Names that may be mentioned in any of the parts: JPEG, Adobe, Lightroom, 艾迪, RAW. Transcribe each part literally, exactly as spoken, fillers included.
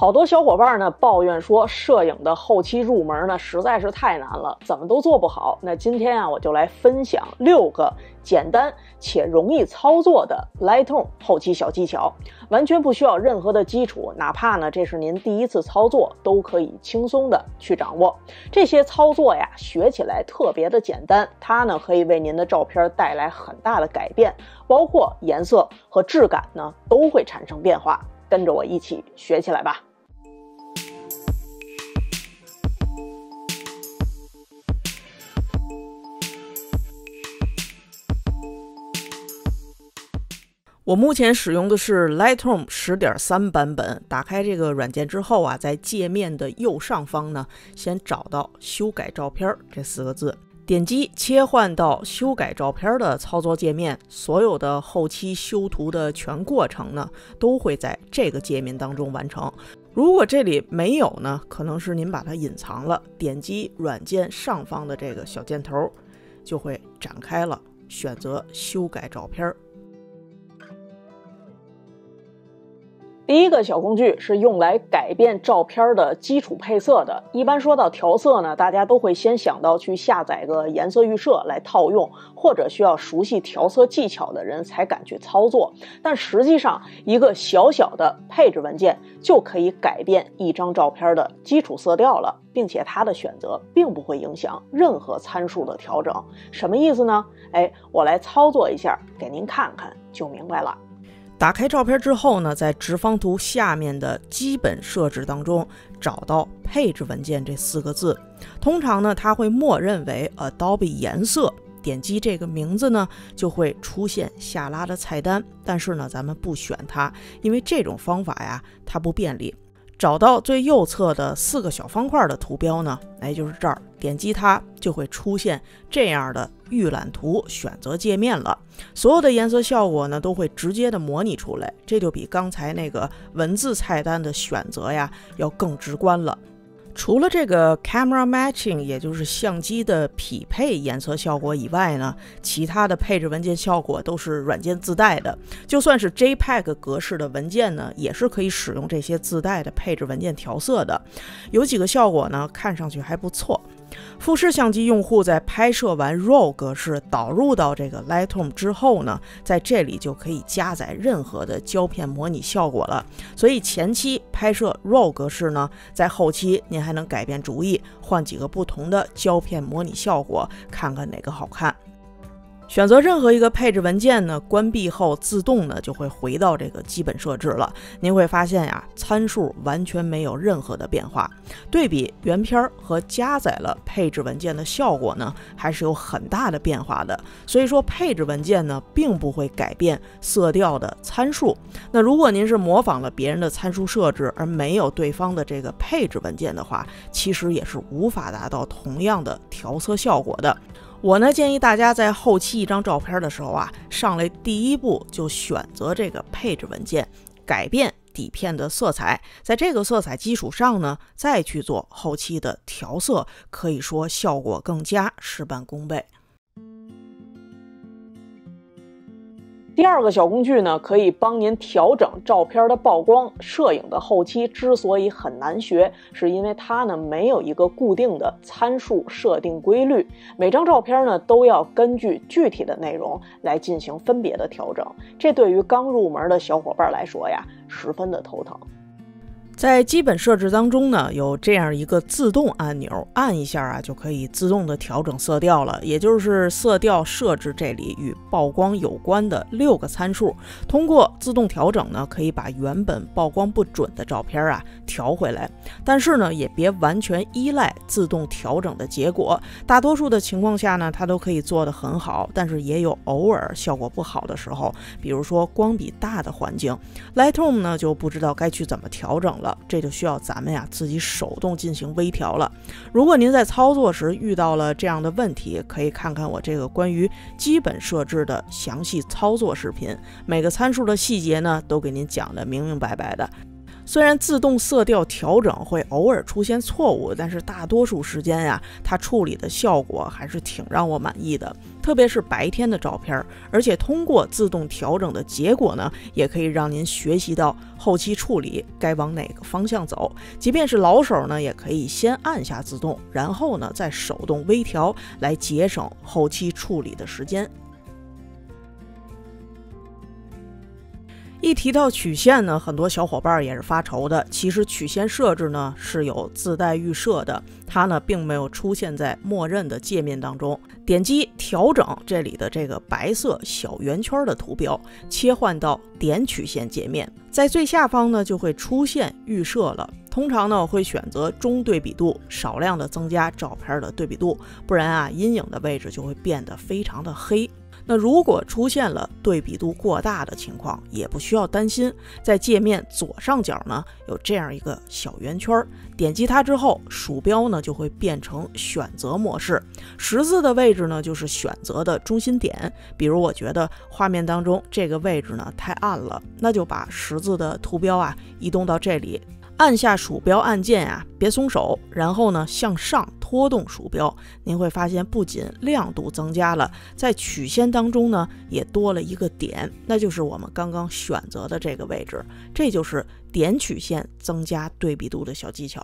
好多小伙伴呢抱怨说，摄影的后期入门呢实在是太难了，怎么都做不好。那今天啊，我就来分享六个简单且容易操作的 Lightroom 后期小技巧，完全不需要任何的基础，哪怕呢这是您第一次操作，都可以轻松的去掌握。这些操作呀，学起来特别的简单，它呢可以为您的照片带来很大的改变，包括颜色和质感呢都会产生变化。跟着我一起学起来吧。 我目前使用的是 Lightroom 十点三 版本。打开这个软件之后啊，在界面的右上方呢，先找到修改照片这四个字，点击切换到修改照片的操作界面。所有的后期修图的全过程呢，都会在这个界面当中完成。如果这里没有呢，可能是您把它隐藏了。点击软件上方的这个小箭头，就会展开了，选择修改照片。 第一个小工具是用来改变照片的基础配色的。一般说到调色呢，大家都会先想到去下载个颜色预设来套用，或者需要熟悉调色技巧的人才敢去操作。但实际上，一个小小的配置文件就可以改变一张照片的基础色调了，并且它的选择并不会影响任何参数的调整。什么意思呢？哎，我来操作一下，给您看看就明白了。 打开照片之后呢，在直方图下面的基本设置当中找到配置文件这四个字。通常呢，它会默认为 Adobe 颜色。点击这个名字呢，就会出现下拉的菜单。但是呢，咱们不选它，因为这种方法呀，它不便利。找到最右侧的四个小方块的图标呢，哎，就是这儿，点击它就会出现这样的 预览图选择界面了，所有的颜色效果呢都会直接的模拟出来，这就比刚才那个文字菜单的选择呀要更直观了。除了这个 camera matching， 也就是相机的匹配颜色效果以外呢，其他的配置文件效果都是软件自带的。就算是 J peg 格式的文件呢，也是可以使用这些自带的配置文件调色的。有几个效果呢，看上去还不错。 富士相机用户在拍摄完 RAW 格式导入到这个 Lightroom 之后呢，在这里就可以加载任何的胶片模拟效果了。所以前期拍摄 RAW 格式呢，在后期您还能改变主意，换几个不同的胶片模拟效果，看看哪个好看。 选择任何一个配置文件呢，关闭后自动呢就会回到这个基本设置了。您会发现呀，参数完全没有任何的变化。对比原片和加载了配置文件的效果呢，还是有很大的变化的。所以说，配置文件呢并不会改变色调的参数。那如果您是模仿了别人的参数设置，而没有对方的这个配置文件的话，其实也是无法达到同样的调色效果的。 我呢建议大家在后期一张照片的时候啊，上来第一步就选择这个配置文件，改变底片的色彩，在这个色彩基础上呢，再去做后期的调色，可以说效果更佳，事半功倍。 第二个小工具呢，可以帮您调整照片的曝光。摄影的后期之所以很难学，是因为它呢没有一个固定的参数设定规律，每张照片呢都要根据具体的内容来进行分别的调整。这对于刚入门的小伙伴来说呀，十分的头疼。 在基本设置当中呢，有这样一个自动按钮，按一下啊，就可以自动的调整色调了。也就是色调设置这里与曝光有关的六个参数，通过自动调整呢，可以把原本曝光不准的照片啊调回来。但是呢，也别完全依赖自动调整的结果。大多数的情况下呢，它都可以做得很好，但是也有偶尔效果不好的时候，比如说光比大的环境 ，Lightroom 呢就不知道该去怎么调整了。 这就需要咱们呀自己手动进行微调了。如果您在操作时遇到了这样的问题，可以看看我这个关于基本设置的详细操作视频，每个参数的细节呢都给您讲得明明白白的。虽然自动色调调整会偶尔出现错误，但是大多数时间呀，它处理的效果还是挺让我满意的，特别是白天的照片。而且通过自动调整的结果呢，也可以让您学习到后期处理该往哪个方向走。即便是老手呢，也可以先按下自动，然后呢再手动微调，来节省后期处理的时间。 一提到曲线呢，很多小伙伴也是发愁的。其实曲线设置呢是有自带预设的，它呢并没有出现在默认的界面当中。点击调整这里的这个白色小圆圈的图标，切换到点曲线界面，在最下方呢就会出现预设了。 通常呢，我会选择中对比度，少量的增加照片的对比度，不然啊，阴影的位置就会变得非常的黑。那如果出现了对比度过大的情况，也不需要担心，在界面左上角呢有这样一个小圆圈，点击它之后，鼠标呢就会变成选择模式，十字的位置呢就是选择的中心点。比如我觉得画面当中这个位置呢太暗了，那就把十字的图标啊移动到这里。 按下鼠标按键啊，别松手，然后呢向上拖动鼠标，您会发现不仅亮度增加了，在曲线当中呢也多了一个点，那就是我们刚刚选择的这个位置，这就是点曲线增加对比度的小技巧。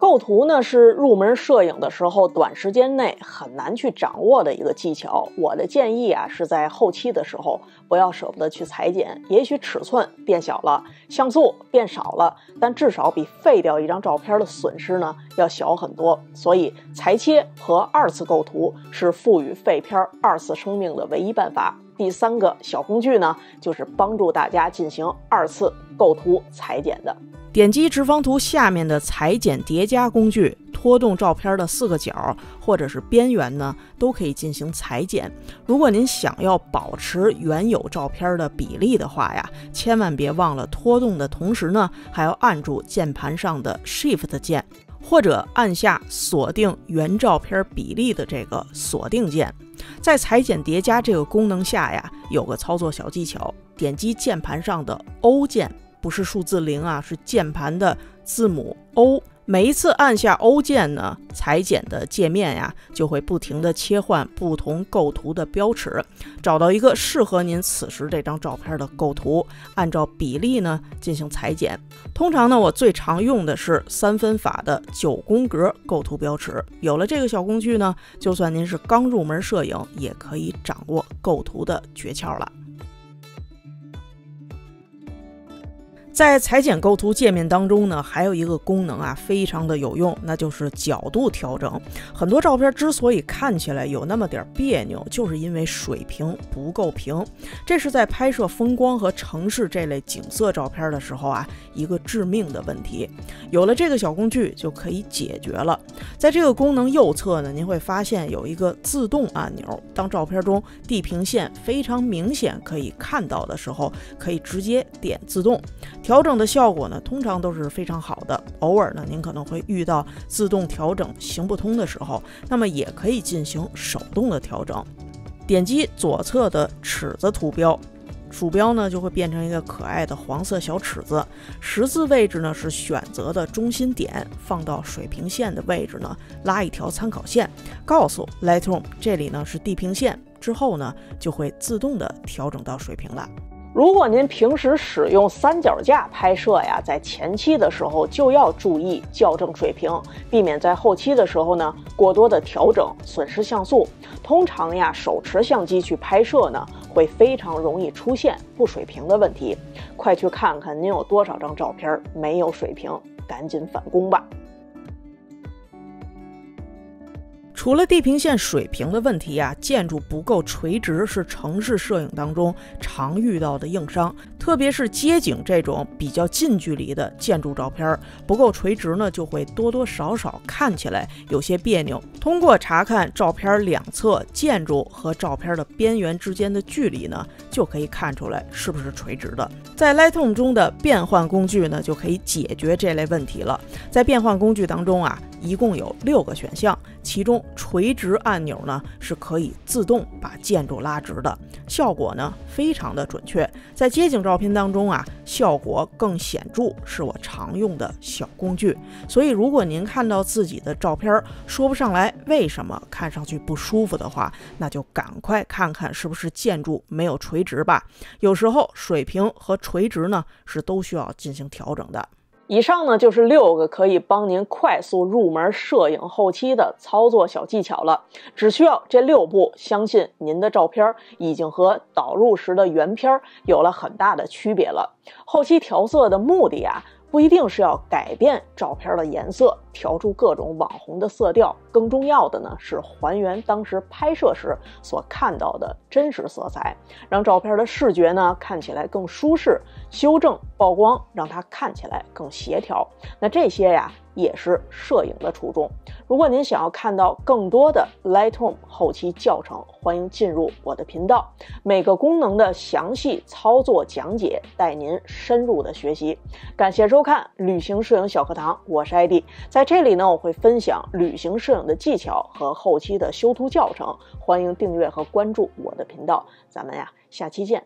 构图呢是入门摄影的时候短时间内很难去掌握的一个技巧。我的建议啊是在后期的时候不要舍不得去裁剪，也许尺寸变小了，像素变少了，但至少比废掉一张照片的损失呢要小很多。所以裁切和二次构图是赋予废片二次生命的唯一办法。第三个小工具呢就是帮助大家进行二次构图裁剪的。 点击直方图下面的裁剪叠加工具，拖动照片的四个角或者是边缘呢，都可以进行裁剪。如果您想要保持原有照片的比例的话呀，千万别忘了拖动的同时呢，还要按住键盘上的 Shift 键，或者按下锁定原照片比例的这个锁定键。在裁剪叠加这个功能下呀，有个操作小技巧，点击键盘上的 O 键。 不是数字零啊，是键盘的字母 O。每一次按下 O 键呢，裁剪的界面呀就会不停地切换不同构图的标尺，找到一个适合您此时这张照片的构图，按照比例呢进行裁剪。通常呢，我最常用的是三分法的九宫格构图标尺。有了这个小工具呢，就算您是刚入门摄影，也可以掌握构图的诀窍了。 在裁剪构图界面当中呢，还有一个功能啊，非常的有用，那就是角度调整。很多照片之所以看起来有那么点别扭，就是因为水平不够平。这是在拍摄风光和城市这类景色照片的时候啊，一个致命的问题。有了这个小工具就可以解决了。在这个功能右侧呢，您会发现有一个自动按钮，当照片中地平线非常明显可以看到的时候，可以直接点自动。 调整的效果呢，通常都是非常好的。偶尔呢，您可能会遇到自动调整行不通的时候，那么也可以进行手动的调整。点击左侧的尺子图标，鼠标呢就会变成一个可爱的黄色小尺子。十字位置呢是选择的中心点，放到水平线的位置呢，拉一条参考线，告诉 Lightroom 这里呢是地平线，之后呢就会自动的调整到水平了。 如果您平时使用三脚架拍摄呀，在前期的时候就要注意校正水平，避免在后期的时候呢过多的调整，损失像素。通常呀，手持相机去拍摄呢，会非常容易出现不水平的问题。快去看看您有多少张照片没有水平，赶紧返工吧。 除了地平线水平的问题呀、啊，建筑不够垂直是城市摄影当中常遇到的硬伤。特别是街景这种比较近距离的建筑照片，不够垂直呢，就会多多少少看起来有些别扭。通过查看照片两侧建筑和照片的边缘之间的距离呢，就可以看出来是不是垂直的。在 Lightroom 中的变换工具呢，就可以解决这类问题了。在变换工具当中啊，一共有六个选项，其中垂直按钮呢是可以自动把建筑拉直的，效果呢非常的准确。在街景照片当中啊，效果更显著，是我常用的小工具。所以如果您看到自己的照片说不上来为什么看上去不舒服的话，那就赶快看看是不是建筑没有垂直吧。有时候水平和垂直呢是都需要进行调整的。以上呢就是六个可以帮您快速入门摄影后期的操作小技巧了，只需要这六步，相信您的照片已经和导入时的原片有了很大的区别了。后期调色的目的啊，不一定是要改变照片的颜色，调出各种网红的色调，更重要的呢是还原当时拍摄时所看到的真实色彩，让照片的视觉呢看起来更舒适，修正曝光，让它看起来更协调。那这些呀也是摄影的初衷。如果您想要看到更多的 Lightroom 后期教程，欢迎进入我的频道，每个功能的详细操作讲解，带您深入的学习。感谢收看旅行摄影小课堂，我是 艾迪。在这里呢，我会分享旅行摄影的技巧和后期的修图教程，欢迎订阅和关注我的频道。咱们呀，下期见。